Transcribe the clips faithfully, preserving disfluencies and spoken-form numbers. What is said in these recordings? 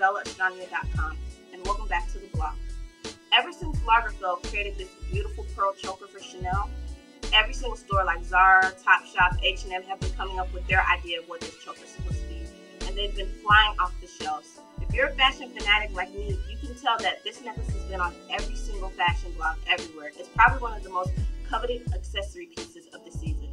Bella Estraneo dot com, and welcome back to the blog. Ever since Lagerfeld created this beautiful pearl choker for Chanel, every single store like Zara, Topshop, H and M have been coming up with their idea of what this choker is supposed to be, and they've been flying off the shelves. If you're a fashion fanatic like me, you can tell that this necklace has been on every single fashion blog everywhere. It's probably one of the most coveted accessory pieces of the season.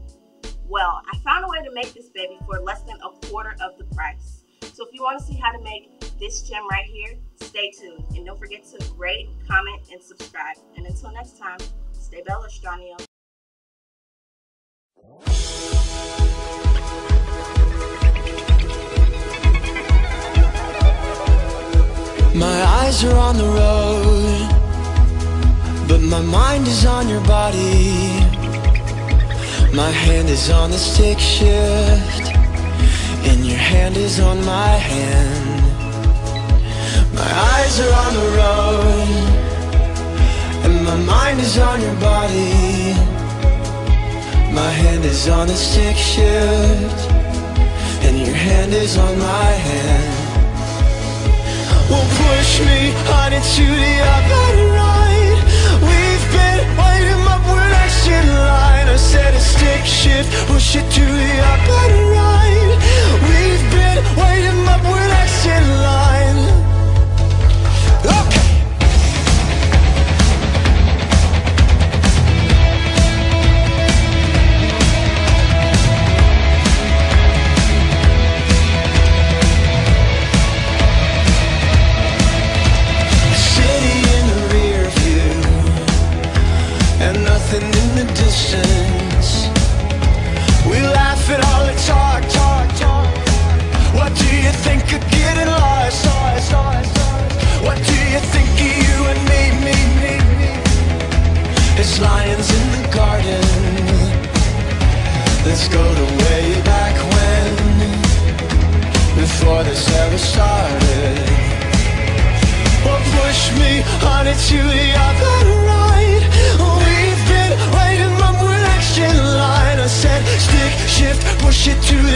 Well, I found a way to make this baby for less than a quarter of the price. So if you want to see how to make this gem right here, stay tuned. And don't forget to rate, comment, and subscribe. And until next time, stay Bella Estraneo. My eyes are on the road, but my mind is on your body. My hand is on the stick shift, and your hand is on my hand. My eyes are on the road, and my mind is on your body. My hand is on the stick shift, and your hand is on my hand. Well, push me on into the other right. We've been waiting up, we're next in line. I said a stick shift, push it to the other right. We've been waiting up, we're next in line. Okay. Let's go to way back when, before this ever started. Well, push me on into the other right. We've been waiting up, we're next in line. I said, stick shift, push it to